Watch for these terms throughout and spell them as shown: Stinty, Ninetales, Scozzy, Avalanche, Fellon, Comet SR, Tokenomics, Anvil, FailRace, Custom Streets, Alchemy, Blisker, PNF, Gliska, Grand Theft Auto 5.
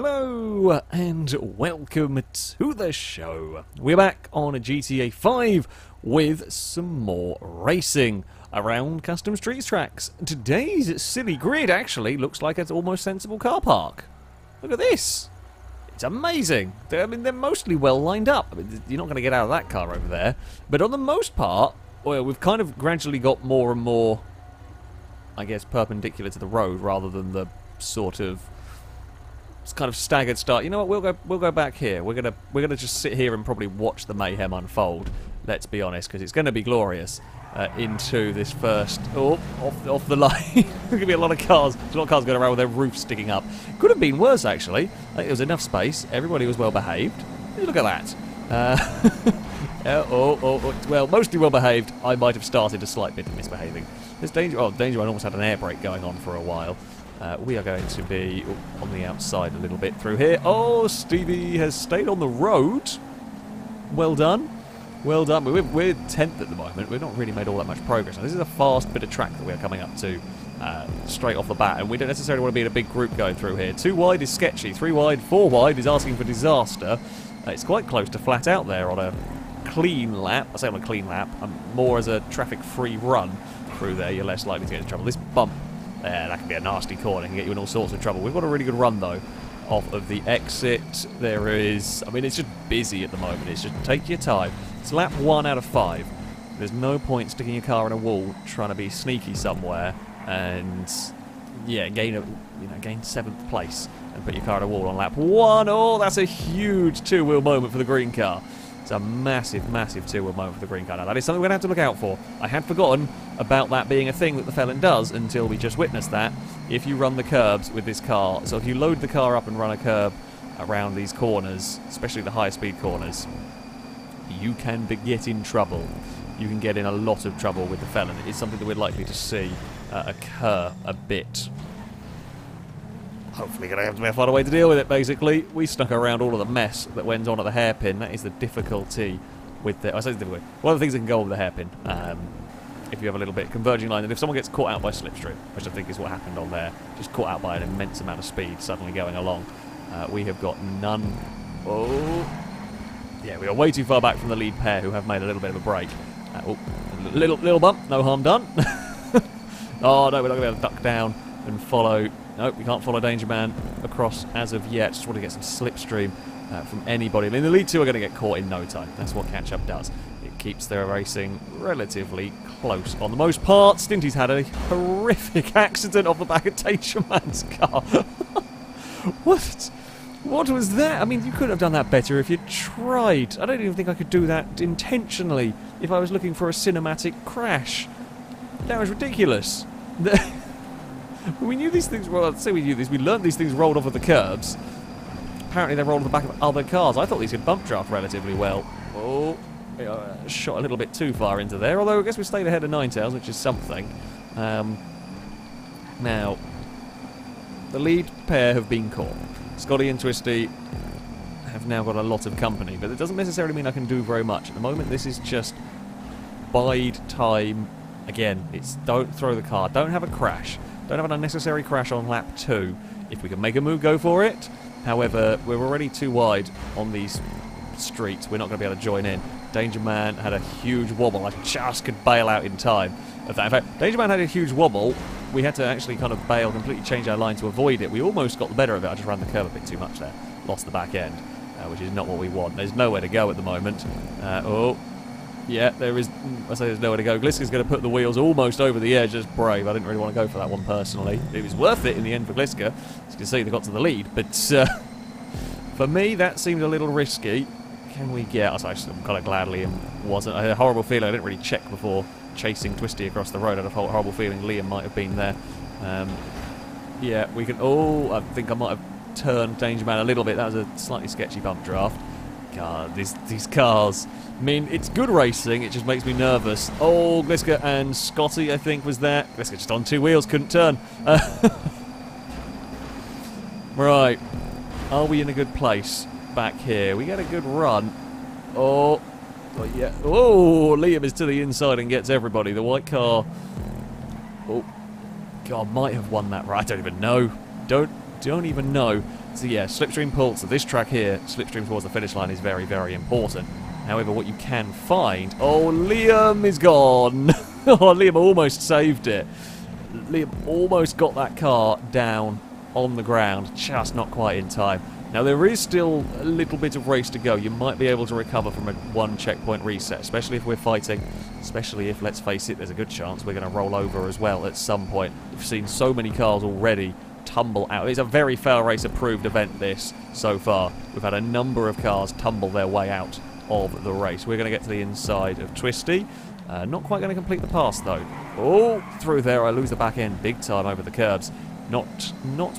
Hello and welcome to the show. We're back on GTA 5 with some more racing around Custom Streets tracks. Today's silly grid actually looks like an almost sensible car park. Look at this. It's amazing. They're mostly well lined up. I mean, you're not going to get out of that car over there. But on the most part, well, we've kind of gradually got more and more, I guess, perpendicular to the road rather than the sort of kind of staggered start. You know what? We'll go back here. We're gonna just sit here and probably watch the mayhem unfold. Let's be honest, because it's gonna be glorious. Into this first, off the line. There's gonna be a lot of cars. There's a lot of cars going around with their roofs sticking up. Could have been worse actually. I think there was enough space. Everybody was well behaved. Look at that. Well, mostly well behaved. I might have started a slight bit of misbehaving. There's danger. Oh, danger! I almost had an air brake going on for a while. We are going to be on the outside a little bit through here. Oh, Stevie has stayed on the road. Well done. Well done. We're 10th at the moment. We've not really made all that much progress. Now, this is a fast bit of track that we're coming up to straight off the bat, and we don't necessarily want to be in a big group going through here. 2 wide is sketchy. 3 wide, 4 wide is asking for disaster. It's quite close to flat out there on a clean lap. I say on a clean lap. More as a traffic-free run through there. You're less likely to get into trouble. This bump there, that can be a nasty corner, it can get you in all sorts of trouble. We've got a really good run though off of the exit. There is, I mean, it's just busy at the moment. It's just take your time. It's lap 1 out of 5. There's no point sticking your car in a wall trying to be sneaky somewhere and yeah, gain 7th place and put your car in a wall on lap 1. Oh, that's a huge two-wheel moment for the green car. It's a massive, massive two-wheel moment for the green car. Now, that is something we're going to have to look out for. I had forgotten about that being a thing that the Fellon does until we just witnessed that. If you run the curbs with this car, so if you load the car up and run a curb around these corners, especially the high-speed corners, you can get in trouble. You can get in a lot of trouble with the Fellon. It's something that we're likely to see occur a bit. Hopefully going to have to find a way to deal with it, basically. We snuck around all of the mess that went on at the hairpin. That is the difficulty with the... I say it's difficult. One of the things that can go on with the hairpin, if you have a little bit converging line, and if someone gets caught out by slipstream, which I think is what happened on there, just caught out by an immense amount of speed suddenly going along. We have got none... Oh... Yeah, we are way too far back from the lead pair, who have made a little bit of a break. Little bump, no harm done. Oh, no, we're not going to be able to duck down and follow... Nope, we can't follow Danger Man across as of yet. Just want to get some slipstream from anybody. I mean, the lead two are going to get caught in no time. That's what catch-up does. It keeps their racing relatively close on the most part. Stinty's had a horrific accident off the back of Danger Man's car. What? What was that? I mean, you couldn't have done that better if you tried. I don't even think I could do that intentionally if I was looking for a cinematic crash. That was ridiculous. We knew these things, well, I'd say we knew this, we learned these things rolled off of the curbs. Apparently they rolled off the back of other cars. I thought these could bump draft relatively well. Oh, shot a little bit too far into there, although I guess we stayed ahead of Ninetails, which is something. Now, the lead pair have been caught. Scotty and Twisty have now got a lot of company, but it doesn't necessarily mean I can do very much. At the moment, this is just bide time. Again, it's don't throw the car, don't have a crash. Don't have an unnecessary crash on lap 2. If we can make a move, go for it. However, we're already too wide on these streets. We're not going to be able to join in. Danger Man had a huge wobble. I just could bail out in time of that. In fact, Danger Man had a huge wobble. We had to actually kind of bail, completely change our line to avoid it. We almost got the better of it. I just ran the curve a bit too much there. Lost the back end, which is not what we want. There's nowhere to go at the moment. Yeah, there is. I say there's nowhere to go. Gliska's going to put the wheels almost over the edge. Just brave. I didn't really want to go for that one personally. It was worth it in the end for Gliska. As you can see, they got to the lead. But for me, that seemed a little risky. Can we get? I'm kind of glad Liam wasn't. I had a horrible feeling. I didn't really check before chasing Twisty across the road. I had a horrible feeling Liam might have been there. Yeah, we can. Oh, I think I might have turned Danger Man a little bit. That was a slightly sketchy bump draft. God, these cars. I mean, it's good racing, it just makes me nervous. Oh, Gliska and Scotty, I think, was there. Gliska just on 2 wheels, couldn't turn. Right. Are we in a good place back here? We get a good run. Oh, yeah. Oh, Liam is to the inside and gets everybody. The white car... Oh, God, might have won that. Right, I don't even know. Don't don't even know. So yeah, slipstream pull to this track here, slipstream towards the finish line is very, very important. However, what you can find... Oh, Liam is gone! Oh, Liam almost saved it. Liam almost got that car down on the ground, just not quite in time. Now, there is still a little bit of race to go. You might be able to recover from a one checkpoint reset, especially if we're fighting, especially if, let's face it, there's a good chance we're going to roll over as well at some point. We've seen so many cars already tumble out. It's a very FailRace approved event, this, so far. We've had a number of cars tumble their way out of the race. We're going to get to the inside of Twisty. Not quite going to complete the pass, though. Oh, through there, I lose the back end big time over the curbs. Not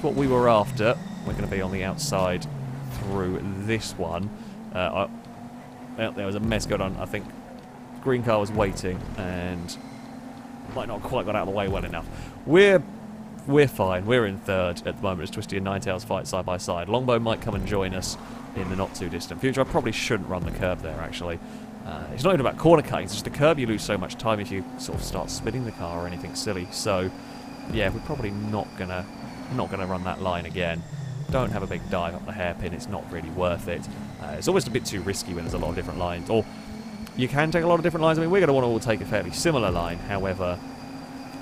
what we were after. We're going to be on the outside through this one. There was a mess going on. I think green car was waiting and might not quite got out of the way well enough. We're fine. We're in third at the moment as Twisty and Ninetales fight side by side. Longbow might come and join us in the not too distant future. I probably shouldn't run the curb there, actually. It's not even about corner cutting. It's just the curb, you lose so much time if you sort of start spinning the car or anything silly. So yeah, we're probably not gonna run that line again. Don't have a big dive up the hairpin. It's not really worth it. It's almost a bit too risky when there's a lot of different lines. Or you can take a lot of different lines. I mean, we're going to want to all take a fairly similar line. However,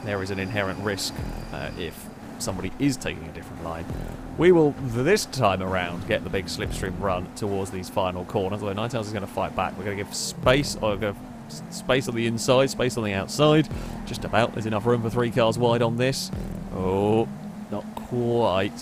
there is an inherent risk if somebody is taking a different line. We will, this time around, get the big slipstream run towards these final corners. Although Ninetales is going to fight back. We're going to give space, or we're going to space on the inside, space on the outside. Just about. There's enough room for three cars wide on this. Oh... not quite.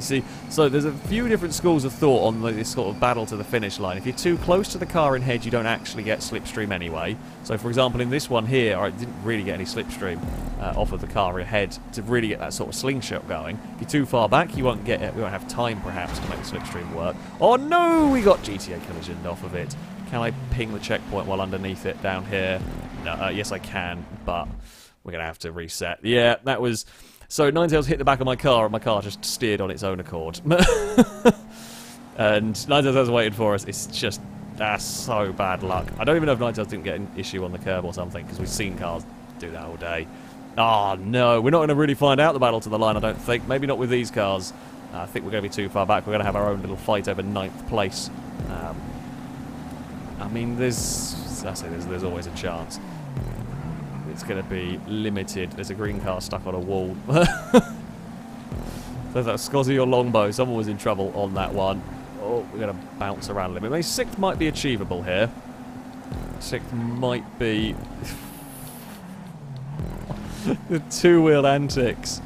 See, so there's a few different schools of thought on this sort of battle to the finish line. If you're too close to the car in hedge, you don't actually get slipstream anyway. So, for example, in this one here, I didn't really get any slipstream off of the car ahead to really get that sort of slingshot going. If you're too far back, you won't get it. We won't have time, perhaps, to make the slipstream work. Oh, no! We got GTA collisioned off of it. Can I ping the checkpoint while underneath it down here? No, yes, I can, but we're going to have to reset. Yeah, that was... So Ninetales hit the back of my car, and my car just steered on its own accord. And Ninetales has waited for us. It's just, that's so bad luck. I don't even know if Ninetales didn't get an issue on the curb or something, because we've seen cars do that all day. Ah, no, we're not going to really find out the battle to the line, I don't think. Maybe not with these cars. I think we're going to be too far back. We're going to have our own little fight over 9th place. I mean, there's always a chance. It's going to be limited. There's a green car stuck on a wall. So that's Scozzy or Longbow. Someone was in trouble on that one. Oh, we're going to bounce around a little bit. Maybe 6th might be achievable here. 6th might be... the two-wheel antics.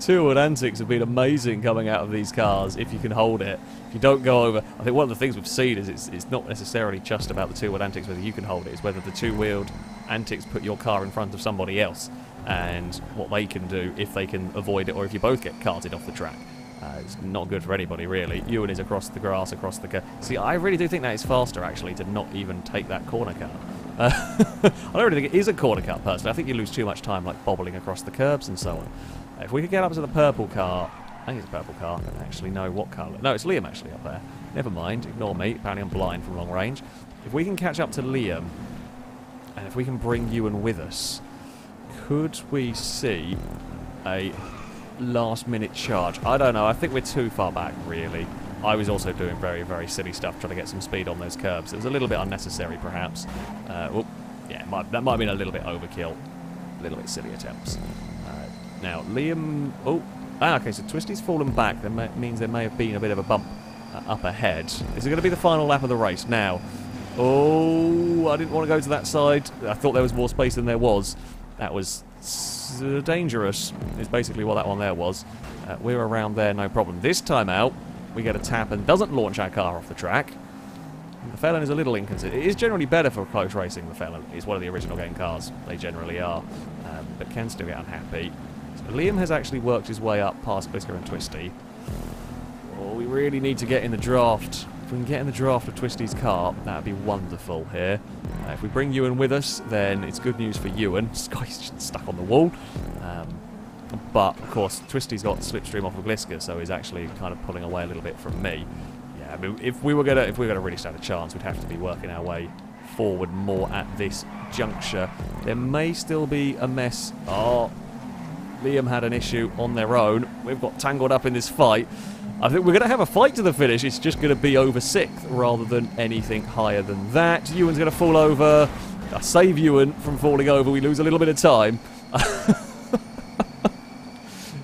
Two-wheel antics have been amazing coming out of these cars, if you can hold it. If you don't go over... I think one of the things we've seen is it's not necessarily just about the two-wheel antics, whether you can hold it. It's whether the two-wheeled... antics put your car in front of somebody else and what they can do if they can avoid it, or if you both get carted off the track. It's not good for anybody, really. Ewan is across the grass, across the car. See, I really do think that is faster, actually, to not even take that corner cut. I don't really think it is a corner cut, personally. I think you lose too much time, like, bobbling across the curbs and so on. If we could get up to the purple car... I think it's a purple car. I don't actually know what colour. No, it's Liam, actually, up there. Never mind. Ignore me. Apparently I'm blind from long range. If we can catch up to Liam... and if we can bring Ewan with us, could we see a last-minute charge? I don't know. I think we're too far back, really. I was also doing very, very silly stuff, trying to get some speed on those curbs. It was a little bit unnecessary, perhaps. Well, yeah, that might have been a little bit overkill. A little bit silly attempts. Now, Liam... Oh, okay, so Twisty's fallen back. That means there may have been a bit of a bump up ahead. Is it going to be the final lap of the race now? Oh, I didn't want to go to that side. I thought there was more space than there was. That was dangerous, is basically what that one there was. We're around there, no problem. This time out, we get a tap and doesn't launch our car off the track. The Fellon is a little inconsistent. It is generally better for close racing, the Fellon. It's one of the original game cars. They generally are, but can still get unhappy. So Liam has actually worked his way up past Blisker and Twisty. Oh, we really need to get in the draft. If we can get in the draft of Twisty's car, that would be wonderful here. If we bring Ewan with us, then it's good news for Ewan. Sky's just stuck on the wall. But, of course, Twisty's got slipstream off of Blisker, so he's actually kind of pulling away a little bit from me. Yeah, I mean, if we were gonna really stand a chance, we'd have to be working our way forward more at this juncture. There may still be a mess. Oh, Liam had an issue on their own. We've got tangled up in this fight. I think we're going to have a fight to the finish. It's just going to be over 6th rather than anything higher than that. Ewan's going to fall over. I save Ewan from falling over. We lose a little bit of time.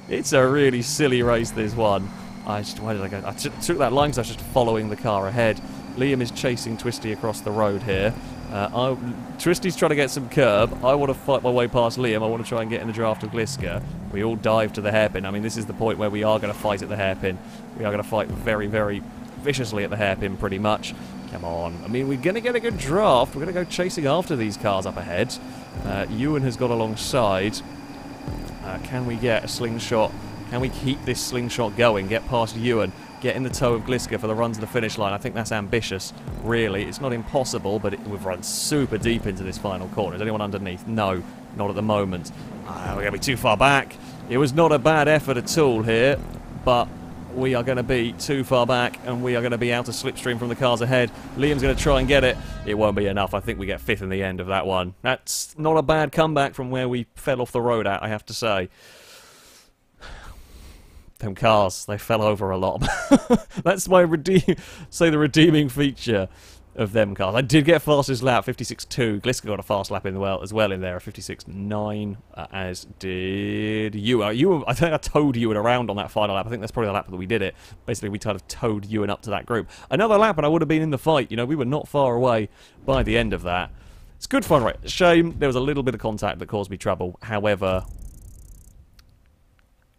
It's a really silly race, this one. Why did I go? I took that line because I was just following the car ahead. Liam is chasing Twisty across the road here. Twisty's trying to get some curb. I want to fight my way past Liam. I want to try and get in the draft of Gliska. We all dive to the hairpin. I mean, this is the point where we are going to fight at the hairpin. We are going to fight very, very viciously at the hairpin, pretty much. Come on. I mean, we're going to get a good draft. We're going to go chasing after these cars up ahead. Ewan has got alongside. Can we get a slingshot? Can we keep this slingshot going? Get past Ewan. Get in the toe of Gliska for the run to the finish line. I think that's ambitious, really. It's not impossible, but we've run super deep into this final corner. Is anyone underneath? No, not at the moment. We're going to be too far back. It was not a bad effort at all here, but we are going to be too far back, and we are going to be out of slipstream from the cars ahead. Liam's going to try and get it. It won't be enough. I think we get 5th in the end of that one. That's not a bad comeback from where we fell off the road at, I have to say. Them cars, they fell over a lot. That's my redeeming feature of them cars. I did get fastest lap, 56.2. Gliska got a fast lap in the well as well in there, a 56.9, as did you. I think I towed Ewan around on that final lap. I think that's probably the lap that we did it. Basically, we kind of towed Ewan up to that group. Another lap, and I would have been in the fight. You know, we were not far away by the end of that. It's good fun, right? Shame there was a little bit of contact that caused me trouble. However,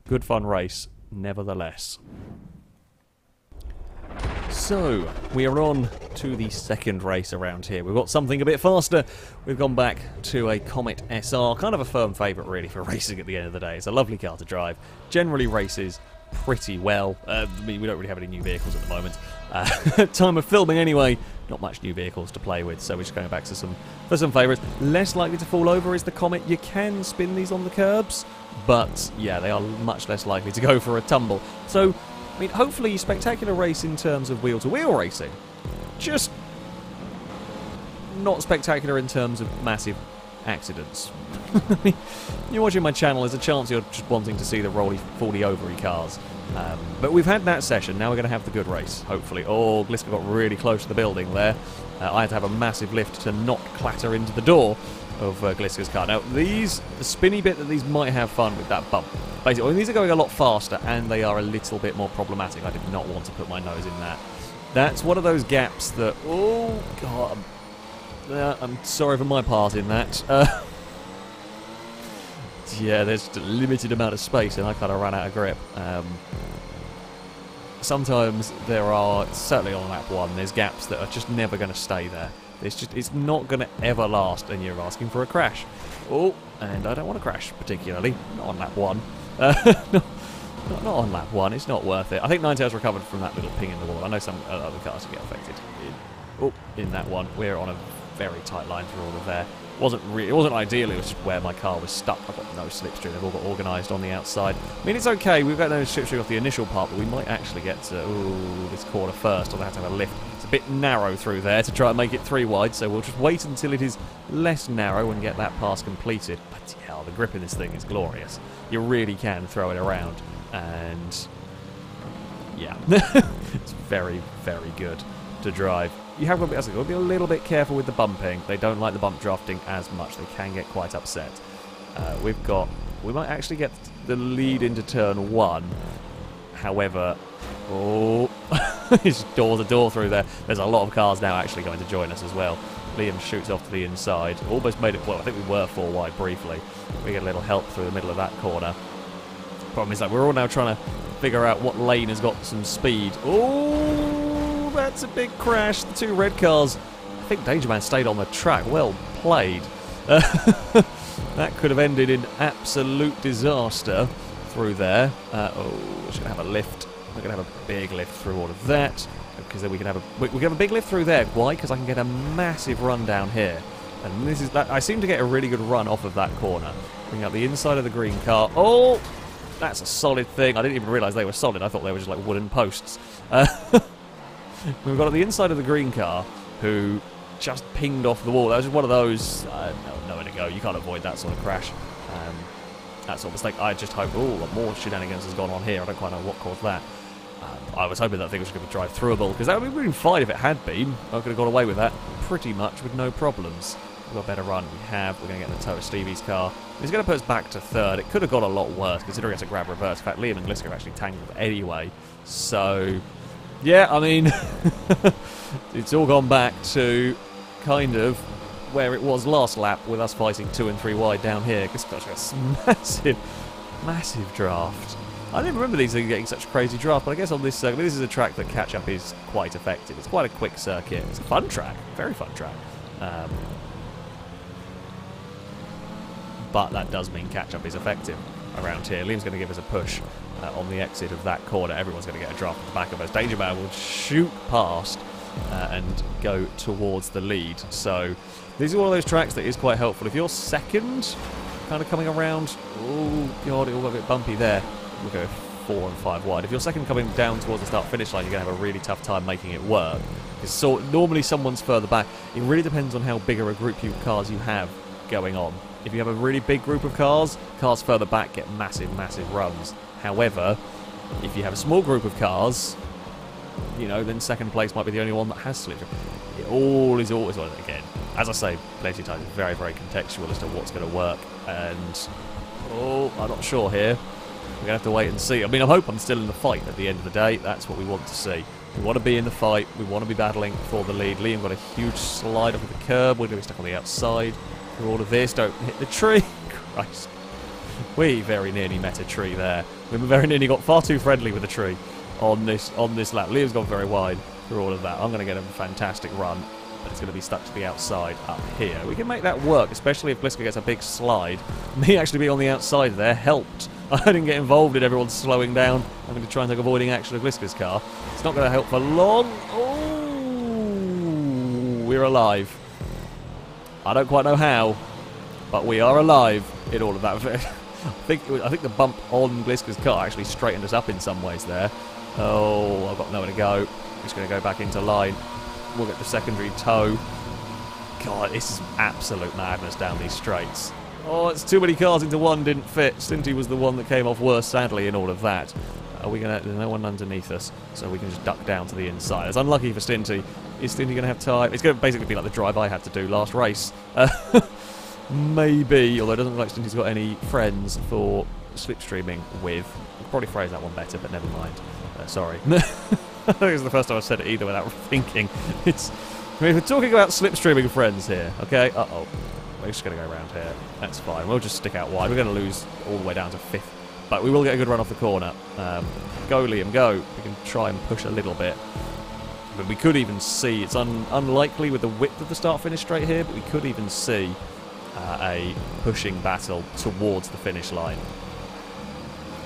good fun race. Nevertheless. So, we are on to the second race around here. We've got something a bit faster. We've gone back to a Comet SR. Kind of a firm favourite, really, for racing at the end of the day. It's a lovely car to drive. Generally races pretty well. I mean, we don't really have any new vehicles at the moment. Time of filming anyway, not much new vehicles to play with, so we're just going back to some favourites. Less likely to fall over is the Comet. You can spin these on the curbs, but yeah, they are much less likely to go for a tumble. So, I mean, hopefully spectacular race in terms of wheel-to-wheel racing. Just not spectacular in terms of massive accidents. I mean, you're watching my channel, there's a chance you're just wanting to see the rolly, folly-overy cars. But we've had that session, now we're going to have the good race, hopefully. Oh, Gliska got really close to the building there. I had to have a massive lift to not clatter into the door of Gliska's car. Now, the spinny bit that these might have fun with that bump. Basically, I mean, these are going a lot faster, and they are a little bit more problematic. I did not want to put my nose in that. That's one of those gaps that... Oh, God. I'm sorry for my part in that. Yeah, there's just a limited amount of space, and I kind of ran out of grip. Sometimes there are, certainly on lap one, there's gaps that are just never going to stay there. It's not going to ever last, and you're asking for a crash. Oh, and I don't want to crash, particularly. Not on lap one. Not on lap one, it's not worth it. I think Ninetales recovered from that little ping in the wall. I know some other cars get affected. In that one, we're on a very tight line through all of there. It wasn't ideal, it was just where my car was stuck. I've got no slipstream, they've all got organised on the outside. I mean, it's okay, we've got no slipstream off the initial part, but we might actually get to this corner first, or they have to have a lift. It's a bit narrow through there to try and make it 3 wide, so we'll just wait until it is less narrow and get that pass completed. But yeah, the grip in this thing is glorious. You really can throw it around, and yeah, it's very, very good to drive. You have got to be a little bit careful with the bumping. They don't like the bump drafting as much. They can get quite upset. We might actually get the lead into turn 1. However, oh, it's door to door through there. There's a lot of cars now actually going to join us as well. Liam shoots off to the inside. Almost made it, well, I think we were 4 wide briefly. We get a little help through the middle of that corner. Problem is that we're all now trying to figure out what lane has got some speed. Oh! That's a big crash. The 2 red cars. I think Dangerman stayed on the track. Well played. That could have ended in absolute disaster through there. Oh, we're going to have a lift. We're going to have a big lift through all of that because then we can have a big lift through there. Why? Because I can get a massive run down here, and this is that. I seem to get a really good run off of that corner. Bring up the inside of the green car. Oh, that's a solid thing. I didn't even realise they were solid. I thought they were just like wooden posts. We've got at the inside of the green car, who just pinged off the wall. That was just one of those, nowhere to go. You can't avoid that sort of crash. That's sort of mistake. I just hope, oh, more shenanigans has gone on here. I don't quite know what caused that. I was hoping that thing was going to drive throughable, because that would be really fine if it had been. I could have got away with that pretty much with no problems. We've got a better run. We're going to get in the toe of Stevie's car. He's going to put us back to third. It could have got a lot worse, considering it's a grab reverse. In fact, Liam and Glisker have actually tangled anyway. So, yeah, I mean, it's all gone back to kind of where it was last lap, with us fighting 2 and 3 wide down here. It's such a massive, massive draft. I didn't remember these things getting such a crazy draft, but I guess on this circuit, this is a track that catch-up is quite effective. It's quite a quick circuit. It's a fun track, very fun track. But that does mean catch-up is effective around here. Liam's going to give us a push on the exit of that corner. Everyone's going to get a draft at the back of us. Danger Man will shoot past and go towards the lead. So these are one of those tracks that is quite helpful. If you're second, kind of coming around, oh god, it all got a bit bumpy there. We'll go 4 and 5 wide. If you're second coming down towards the start-finish line, you're going to have a really tough time making it work. So normally someone's further back. It really depends on how big a group of cars you have going on. If you have a really big group of cars, cars further back get massive, massive runs. However, if you have a small group of cars, you know, then second place might be the only one that has slipped. It all is always on it again. As I say, plenty of times, it's very, very contextual as to what's going to work. And, oh, I'm not sure here. We're going to have to wait and see. I mean, I hope I'm still in the fight at the end of the day. That's what we want to see. We want to be in the fight. We want to be battling for the lead. Liam got a huge slide off of the curb. We're going to be stuck on the outside. Through all of this, don't hit the tree. Christ. We very nearly met a tree there. We very nearly got far too friendly with a tree on this lap. Liam's gone very wide through all of that. I'm going to get a fantastic run, but it's going to be stuck to the outside up here. We can make that work, especially if Glisker gets a big slide. Me actually being on the outside there helped. I didn't get involved in everyone slowing down. I'm going to try and take avoiding action of Glisker's car. It's not going to help for long. Oh, we're alive. I don't quite know how, but we are alive in all of that. I think the bump on Glisker's car actually straightened us up in some ways there. Oh, I've got nowhere to go. I'm just going to go back into line. We'll get the secondary tow. God, this is absolute madness down these straights. Oh, it's too many cars into one, didn't fit. Stinty was the one that came off worse, sadly, in all of that. Are we going to... There's no one underneath us, so we can just duck down to the inside. It's unlucky for Stinty. Is Stinty going to have time? It's going to basically be like the drive I had to do last race. Maybe, although it doesn't look like Stinty's got any friends for slipstreaming with. I'll probably phrase that one better, but never mind. Sorry. I think it's the first time I've said it either without thinking. I mean, we're talking about slipstreaming friends here, okay? Uh-oh. We're just going to go around here. That's fine. We'll just stick out wide. We're going to lose all the way down to 5th. But we will get a good run off the corner. Go, Liam, go. We can try and push a little bit. But we could even see, it's unlikely with the width of the start-finish straight here, but we could even see a pushing battle towards the finish line.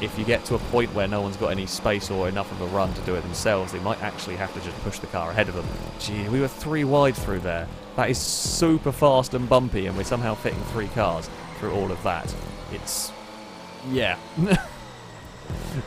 If you get to a point where no one's got any space or enough of a run to do it themselves, they might actually have to just push the car ahead of them. Gee, we were 3 wide through there. That is super fast and bumpy, and we're somehow fitting 3 cars through all of that. It's... yeah.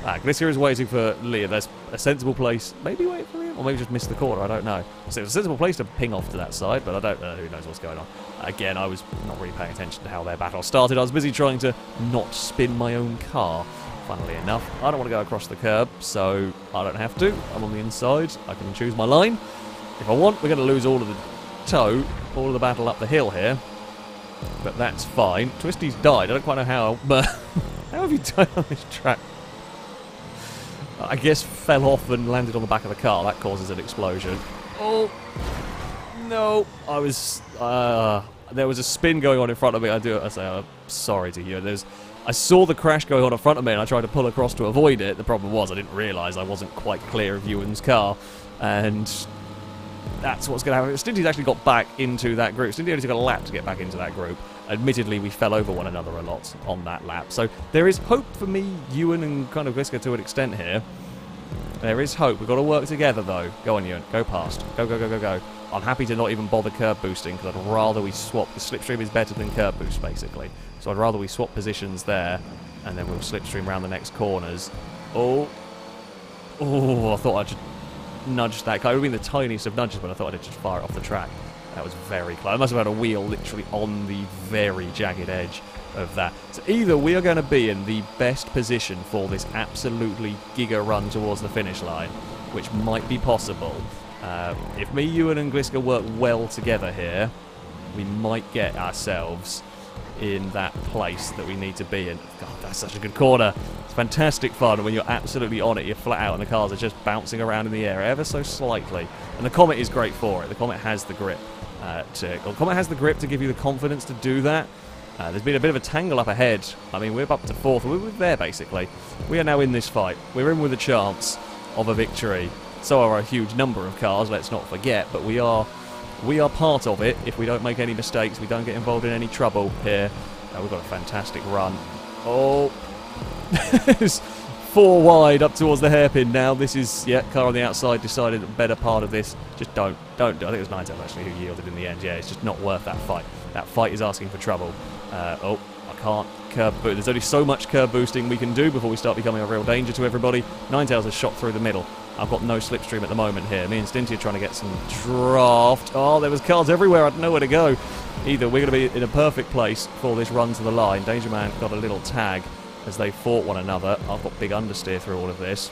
Glisker is waiting for Liam. That's a sensible place. Maybe wait for Liam? Or maybe just miss the corner, I don't know. So it's a sensible place to ping off to that side, but I don't know. Who knows what's going on. Again, I was not really paying attention to how their battle started. I was busy trying to not spin my own car. Funnily enough, I don't want to go across the curb, so I don't have to. I'm on the inside. I can choose my line. If I want, we're going to lose all of the tow, all of the battle up the hill here. But that's fine. Twisty's died. I don't quite know how, but how have you died on this track? I guess fell off and landed on the back of the car. That causes an explosion. Oh, no. I was... there was a spin going on in front of me. I say, I'm sorry to hear this. I saw the crash going on in front of me and I tried to pull across to avoid it. The problem was I didn't realise I wasn't quite clear of Ewan's car. And that's what's going to happen. Stinty's actually got back into that group. Stinty only took a lap to get back into that group. Admittedly, we fell over one another a lot on that lap. So there is hope for me, Ewan, and kind of Glisker to an extent here. There is hope. We've got to work together, though. Go on, Ewan. Go past. Go, go, go, go, go. I'm happy to not even bother curb boosting because I'd rather we swap. The slipstream is better than curb boost, basically. So I'd rather we swap positions there and then we'll slipstream around the next corners. Oh. Oh, I thought I'd just nudge that car. It would have been the tiniest of nudges, but I thought I'd just fire it off the track. That was very close. I must have had a wheel literally on the very jagged edge of that. So either we are going to be in the best position for this absolutely giga run towards the finish line, which might be possible. If me, Ewan and Gliska work well together here, we might get ourselves in that place that we need to be in. God, that's such a good corner. It's fantastic fun when you're absolutely on it, you're flat out and the cars are just bouncing around in the air ever so slightly. And the Comet is great for it. The Comet has the grip. Comet has the grip to give you the confidence to do that. There's been a bit of a tangle up ahead. I mean, we're up to fourth. We were there, basically. We are now in this fight. We're in with a chance of a victory. So are a huge number of cars, let's not forget, but we are part of it. If we don't make any mistakes, we don't get involved in any trouble here. We've got a fantastic run. Oh, it's four wide up towards the hairpin now. This is, yeah, car on the outside decided the better part of this. Just don't. I think it was Nitel actually who yielded in the end. Yeah, it's just not worth that fight. That fight is asking for trouble. Oh, I can't curb boot. There's only so much curb boosting we can do before we start becoming a real danger to everybody. Ninetales has shot through the middle. I've got no slipstream at the moment here. Me and Stinty are trying to get some draft. Oh, there was cars everywhere. I don't know where to go. Either we're going to be in a perfect place for this run to the line. Danger Man got a little tag as they fought one another. I've got big understeer through all of this.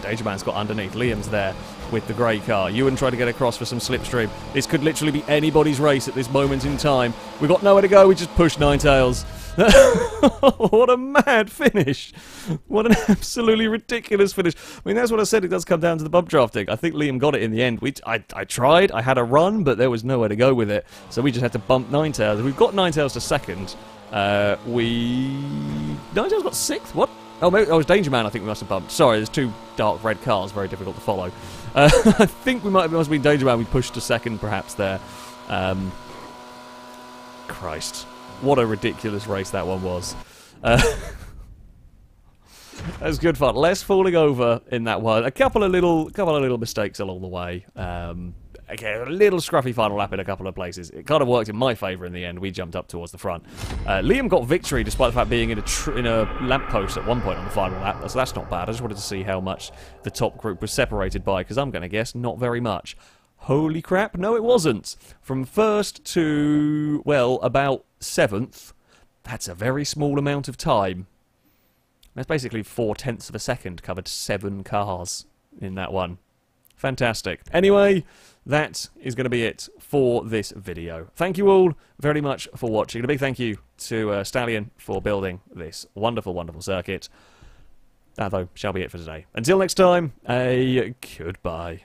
Danger Man's got underneath. Liam's there with the grey car. Ewan tried to get across for some slipstream. This could literally be anybody's race at this moment in time. We've got nowhere to go. We just pushed Ninetales. What a mad finish. What an absolutely ridiculous finish. I mean, that's what I said. It does come down to the bump drafting. I think Liam got it in the end. I tried. I had a run, but there was nowhere to go with it. So we just had to bump Ninetales. We've got Ninetales to second. Ninetales got sixth? What? Oh, maybe it was Danger Man I think we must have bumped. Sorry, there's two dark red cars, very difficult to follow. I think we must have been Danger Man we pushed to second perhaps there. Christ. What a ridiculous race that one was. That was good fun. Less falling over in that one. A couple of little mistakes along the way. Okay, a little scruffy final lap in a couple of places. It kind of worked in my favour in the end. We jumped up towards the front. Liam got victory despite the fact being in a lamppost at one point on the final lap. So that's not bad. I just wanted to see how much the top group was separated by, because I'm going to guess not very much. Holy crap, no it wasn't. From first to, well, about seventh, that's a very small amount of time. That's basically 0.4 of a second covered 7 cars in that one. Fantastic. Anyway, that is going to be it for this video. Thank you all very much for watching. A big thank you to Stallion for building this wonderful, wonderful circuit. That, though, shall be it for today. Until next time, a goodbye.